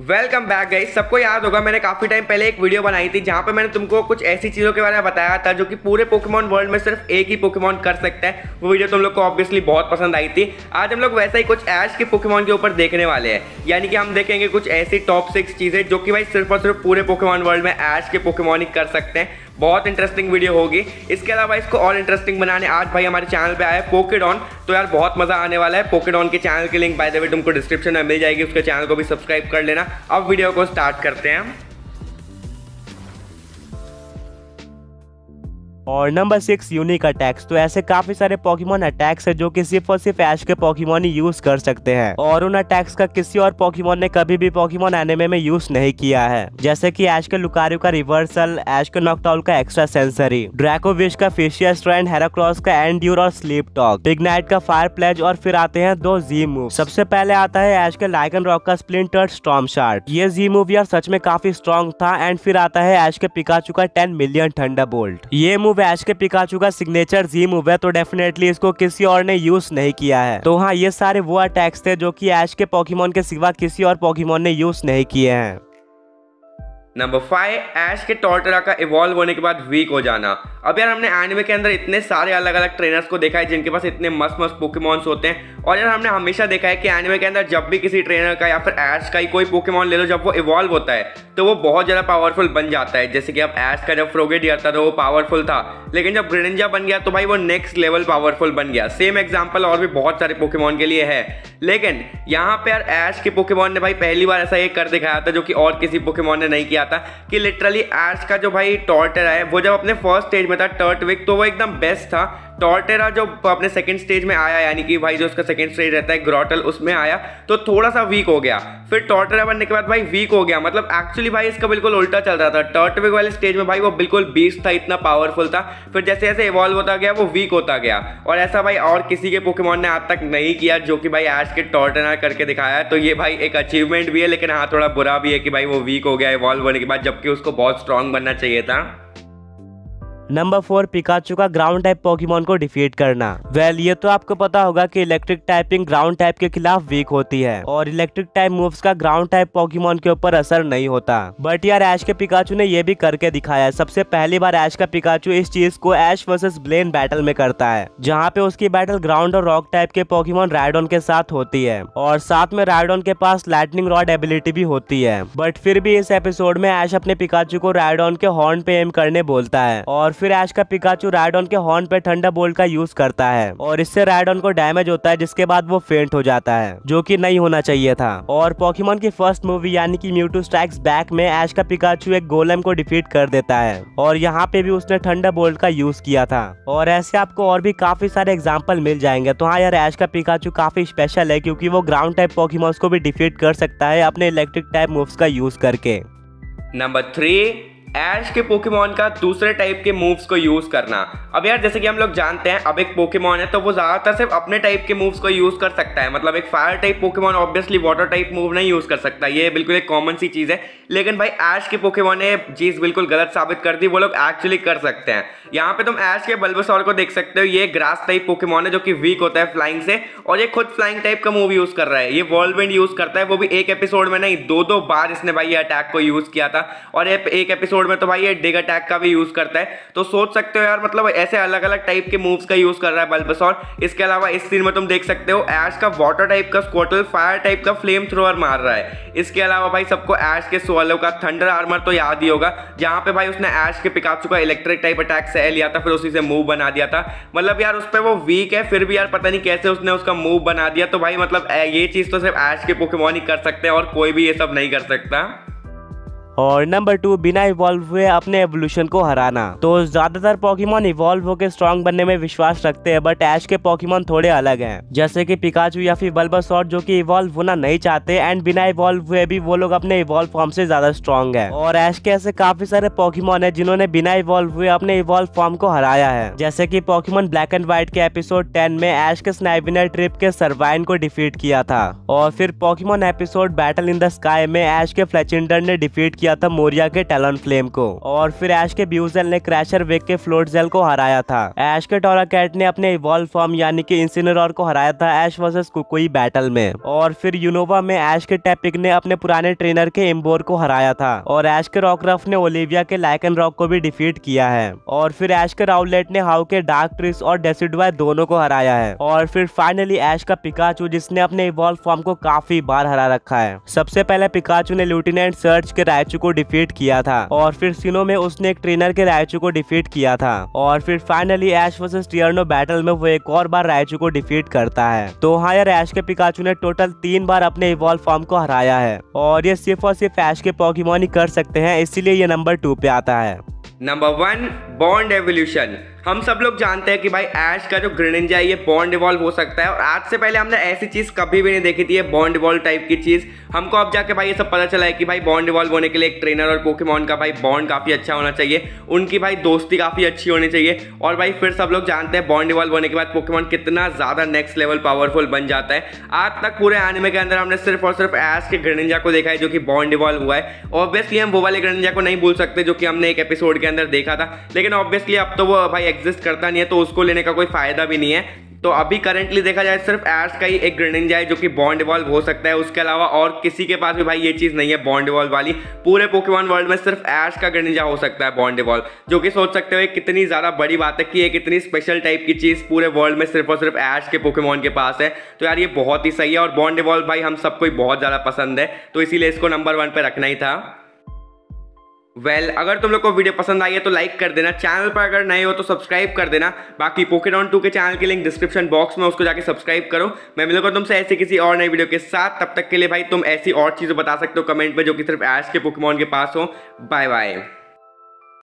Welcome back guys. सबको याद होगा मैंने काफ़ी टाइम पहले एक वीडियो बनाई थी जहाँ पे मैंने तुमको कुछ ऐसी चीज़ों के बारे में बताया था जो कि पूरे पोकेमॉन वर्ल्ड में सिर्फ एक ही पोकेमॉन कर सकता है। वो वीडियो तुम लोग को ऑब्वियसली बहुत पसंद आई थी। आज हम लोग वैसा ही कुछ ऐश के पोकेमॉन के ऊपर देखने वाले हैं, यानी कि हम देखेंगे कुछ ऐसी टॉप 6 चीज़ें जो कि भाई सिर्फ और सिर्फ पूरे पोकेमॉन वर्ल्ड में ऐश के पोकेमॉन ही कर सकते हैं। बहुत इंटरेस्टिंग वीडियो होगी। इसके अलावा इसको और इंटरेस्टिंग बनाने आज भाई हमारे चैनल पे आया है पोकेडॉन, तो यार बहुत मजा आने वाला है। पोकेडॉन के चैनल की लिंक बाय द वे तुमको डिस्क्रिप्शन में मिल जाएगी, उसके चैनल को भी सब्सक्राइब कर लेना। अब वीडियो को स्टार्ट करते हैं हम। और नंबर 6 यूनिक अटैक्स। तो ऐसे काफी सारे पॉकीमॉन अटैक्स है जो कि सिर्फ और सिर्फ ऐश के पॉकीमॉन ही यूज कर सकते हैं और उन अटैक्स का किसी और पॉकीमॉन ने कभी भी पॉकीमॉन एनिमे में यूज नहीं किया है, जैसे कि ऐश के लुकारियो का रिवर्सल, ऐश के नॉकटाउल का एक्स्ट्रा सेंसरी, ड्रैकोविश का फेशियल स्ट्रेंड, हेराक्रॉस का एंड्यूर और स्लीप टॉक, पिग्नाइट का फायर प्लेज। और फिर आते हैं 2 जी मूव। सबसे पहले आता है ऐश के लाइकनरॉक का स्प्लिंटर स्टॉर्म शार्ट। ये जी मूव यार सच में काफी स्ट्रॉन्ग था। एंड फिर आता है ऐश के पिकाचू का 10 मिलियन थंडरबोल्ट। ये ऐश के पिकाचू का सिग्नेचर जी मूव है, तो डेफिनेटली इसको किसी और ने यूज नहीं किया है। तो हाँ, ये सारे वो अटैक्स थे जो कि ऐश के पॉकीमॉन के सिवा किसी और पॉकीमॉन ने यूज नहीं किए हैं। नंबर 5 ऐश के टॉर्टेरा का इवॉल्व होने के बाद वीक हो जाना। अब यार हमने एनिमे के अंदर इतने सारे अलग अलग ट्रेनर्स को देखा है जिनके पास इतने मस्त मस्त पोकेमॉन्स होते हैं, और यार हमने हमेशा देखा है कि एनिमे के अंदर जब भी किसी ट्रेनर का या फिर ऐश का ही कोई पोकेमॉन ले लो, जब वो इवॉल्व होता है तो वो बहुत ज़्यादा पावरफुल बन जाता है। जैसे कि अब ऐश का जब फ्रोगेडियर था तो वो पावरफुल था, लेकिन जब ग्रेनिंजा बन गया तो भाई वो नेक्स्ट लेवल पावरफुल बन गया। सेम एग्जाम्पल और भी बहुत सारे पोकेमॉन के लिए है, लेकिन यहाँ पर यार ऐश के पोकेमॉन ने भाई पहली बार ऐसा ये कर दिखाया था जो कि और किसी पोकेमॉन ने नहीं किया था, कि लिटरली ऐश का जो भाई टॉर्टेरा है वो जब अपने फर्स्ट स्टेज में था टर्टविग, तो वो एकदम बेस्ट था। टॉर्टेरा जो अपने सेकंड स्टेज में आया, यानी कि भाई जो उसका सेकंड स्टेज रहता है ग्रोटल, उसमें आया तो थोड़ा सा वीक हो गया। फिर टॉर्टेरा बनने के बाद भाई वीक हो गया, मतलब एक्चुअली भाई इसका बिल्कुल उल्टा चल रहा था। टर्टविग वाले स्टेज में भाई वो बिल्कुल बीस्ट था, इतना पावरफुल था। फिर जैसे जैसे इवॉल्व होता गया वो वीक होता गया, और ऐसा भाई और किसी के पोकेमॉन ने आज तक नहीं किया जो कि भाई ऐश के टॉर्टेरा करके दिखाया है। तो ये भाई एक अचीवमेंट भी है, लेकिन हाँ थोड़ा बुरा भी है कि भाई वो वीक हो गया इवॉल्व होने के बाद, जबकि उसको बहुत स्ट्रांग बनना चाहिए था। नंबर 4 पिकाचू का ग्राउंड टाइप पॉकीमॉन को डिफीट करना। वेल, ये तो आपको पता होगा कि इलेक्ट्रिक टाइपिंग ग्राउंड टाइप के खिलाफ वीक होती है और इलेक्ट्रिक टाइप मूव्स का ग्राउंड टाइप पॉकीमॉन के ऊपर असर नहीं होता, बट यार ऐश के पिकाचू ने ये भी करके दिखाया है। सबसे पहली बार ऐश का पिकाचू इस चीज को ऐश वर्सेस ब्लेन बैटल में करता है, जहाँ पे उसकी बैटल ग्राउंड और रॉक टाइप के पॉकीमॉन राइडोन के साथ होती है, और साथ में राइडोन के पास लाइटनिंग रॉड एबिलिटी भी होती है। बट फिर भी इस एपिसोड में ऐश अपने पिकाचू को राइडोन के हॉर्न पे एम करने बोलता है, और फिर ऐश का पिकाचू राइडोन के हॉर्न पे थंडरबोल्ट का यूज करता है, और इससे राइडोन को डैमेज होता है, जिसके बाद वो फेंट हो जाता है, जो कि नहीं होना चाहिए था। और पॉकीमॉन की फर्स्ट मूवी यानी कि म्यूटू स्ट्राइक्स बैक में ऐश का पिकाचू एक गोलेम को डिफीट कर देता है, और यहाँ पे भी उसने थंडरबोल्ट का यूज किया था। और ऐसे आपको और भी काफी सारे एग्जाम्पल मिल जाएंगे। तो हाँ यार, ऐश का पिकाचू काफी स्पेशल है क्योंकि वो ग्राउंड टाइप पॉकीमॉन्स को भी डिफीट कर सकता है अपने इलेक्ट्रिक टाइप मूव्स का यूज करके। नंबर 3 ऐश के पोकेमॉन का दूसरे टाइप के मूव्स को यूज़ करना। अब यार जैसे कि हम लोग जानते हैं, अब एक पोकेमॉन है तो वो ज़्यादातर सिर्फ अपने टाइप के मूव्स को यूज़ कर सकता है। मतलब एक fire type Pokemon obviously water type move नहीं यूज़ कर सकता, ये बिल्कुल एक कॉमन सी चीज़ है। लेकिन भाई ऐश के पोकेमॉन ने चीज़ बिल्कुल गलत साबित कर दी, वो लोग एक्चुअली कर सकते हैं। यहाँ पर तुम ऐश के बल्बासौर को देख सकते हो, ये ग्रास टाइप पोकेमॉन है जो कि वीक होता है फ्लाइंग से, और ये खुद फ्लाइंग टाइप का मूव यूज़ कर रहा है। ये वॉलविंड यूज़ करता है, वो भी एक एपिसोड में नहीं, 2-2 बार इसने भाई ये अटैक को यूज़ किया था, और एक एपिसोड में तो भाई ये डिग अटैक का भी यूज करता है। तो सोच सकते हो यार, मतलब ऐसे अलग अलग टाइप के मूव्स का यूज कर रहा है बल्बासौर। इसके अलावा इस सीन में तुम देख सकते हो ऐश का वाटर टाइप का स्क्वार्टल, फायर टाइप का फ्लेम थ्रोअर मार रहा है। इसके अलावा भाई सबको ऐश के सोलो का थंडर आर्मर तो याद ही होगा, जहां पे भाई उसने ऐश के पिकाचू का इलेक्ट्रिक टाइप अटैक सह लिया था, फिर उसी से मूव बना दिया था। मतलब यार उस पर वो वीक है, फिर भी यार पता नहीं कैसे उसने उसका मूव बना दिया। तो भाई मतलब ये चीज तो सिर्फ ऐश के पोकेमॉन ही कर सकते हैं, और कोई भी ये सब नहीं कर सकता। और नंबर 2 बिना इवॉल्व हुए अपने एवोल्यूशन को हराना। तो ज्यादातर पॉकीमॉन इवॉल्व होकर स्ट्रांग बनने में विश्वास रखते हैं, बट ऐश के पॉकीमॉन थोड़े अलग हैं, जैसे कि पिकाचू या फिर बल्बासौर, जो कि इवॉल्व होना नहीं चाहते। एंड बिना इवॉल्व हुए भी वो लोग अपने इवॉल्व फॉर्म से ज्यादा स्ट्रांग है, और ऐश के ऐसे काफी सारे पॉकीमॉन है जिन्होंने बिना इवॉल्व हुए अपने इवॉल्व फॉर्म को हराया है, जैसे की पॉकीमॉन ब्लैक एंड व्हाइट के एपिसोड 10 में ऐश के स्नाइविनर ट्रिप के सर्वाइन को डिफीट किया था, और फिर Pokemon episode battle in the sky में ऐश के फ्लेचिंडर ने डिफीट किया था मोरिया के टैलन फ्लेम को, और फिर ऐश के ब्यूजेल ने क्रैशर वेग के फ्लोट जेल को हराया था। ऐश के टोराकैट ने अपने इवॉल्व फॉर्म यानी कि इंसिनरॉर को हराया था ऐश वर्सेस कुकुई बैटल में, और फिर यूनोवा में ऐश के टैपिक ने अपने पुराने ट्रेनर के एम्बोर को हराया था, और ऐश के रॉकरफ ने ओलिविया के लाइकनरॉक को भी डिफीट किया है, और फिर ऐश के राउलेट ने हाउ के डार्क ट्रिस और डेसिडुआ दोनों को हराया है, और फिर फाइनली ऐश का पिकाचू जिसने अपने इवॉल्व फॉर्म को काफी बार हरा रखा है। सबसे पहले पिकाचू ने लेफ्टिनेंट सर्च के रायचू को डिफीट किया था, और फिर सिनो में उसने एक ट्रेनर के रायचू को डिफीट किया था, और फिर finally Ash versus Tierno battle में वो एक और बार रायचू को डिफीट करता है। तो हाँ यार, ऐश के पिकाचू ने टोटल 3 बार अपने इवॉल्व फॉर्म को हराया है, और ये सिर्फ और सिर्फ ऐश के पोकेमॉन ही कर सकते हैं, इसीलिए ये नंबर 2 पे आता है। Number 1 bond evolution. हम सब लोग जानते हैं कि भाई ऐश का जो ग्रेनिंजा है ये बॉन्ड इवॉल्व हो सकता है, और आज से पहले हमने ऐसी चीज़ कभी भी नहीं देखी थी, ये बॉन्ड इवॉल्व टाइप की चीज़। हमको अब जाके भाई ये सब पता चला है कि भाई बॉन्ड इवॉल्व होने के लिए एक ट्रेनर और पोकेमॉन का भाई बॉन्ड काफ़ी अच्छा होना चाहिए, उनकी भाई दोस्ती काफ़ी अच्छी होनी चाहिए, और भाई फिर सब लोग जानते हैं बॉन्ड इवॉल्व होने के बाद पोकेमॉन कितना ज़्यादा नेक्स्ट लेवल पावरफुल बन जाता है। आज तक पूरे एनिमे के अंदर हमने सिर्फ और सिर्फ ऐश के ग्रेनिंजा को देखा है जो कि बॉन्ड इवॉल्व हुआ है। ऑब्वियसली हम वो वाले ग्रेनिंजा को नहीं भूल सकते जो कि हमने एक एपिसोड के अंदर देखा था, लेकिन ऑब्वियसली अब तो वो भाई एग्जिस्ट करता नहीं है, तो उसको लेने का कोई फायदा भी नहीं है। तो अभी करेंटली देखा जाए सिर्फ ऐश का ही एक ग्रेनिंजा है जो कि बॉन्ड इवॉल्व हो सकता है, उसके अलावा और किसी के पास भी भाई ये चीज़ नहीं है बॉन्ड इवॉल्व वाली। पूरे पोकेमॉन वर्ल्ड में सिर्फ ऐश का ग्रेनिंजा हो सकता है बॉन्ड इवॉल्व, जो कि सोच सकते हो कितनी ज़्यादा बड़ी बात है कि एक इतनी स्पेशल टाइप की चीज़ पूरे वर्ल्ड में सिर्फ और सिर्फ ऐश के पोकेमॉन के पास है। तो यार ये बहुत ही सही है, और बॉन्ड इवॉल्व भाई हम सबको बहुत ज़्यादा पसंद है, तो इसीलिए इसको नंबर 1 पर रखना ही था। अगर तुम लोग को वीडियो पसंद आई है तो लाइक कर देना, चैनल पर अगर नए हो तो सब्सक्राइब कर देना, बाकी पोकेडॉन2 के चैनल की लिंक डिस्क्रिप्शन बॉक्स में, उसको जाके सब्सक्राइब करो। मैं मिलूंगा तुमसे ऐसे किसी और नई वीडियो के साथ, तब तक के लिए भाई तुम ऐसी और चीज़ें बता सकते हो कमेंट में जो कि सिर्फ ऐश के पोकेमॉन के पास हो। Bye bye.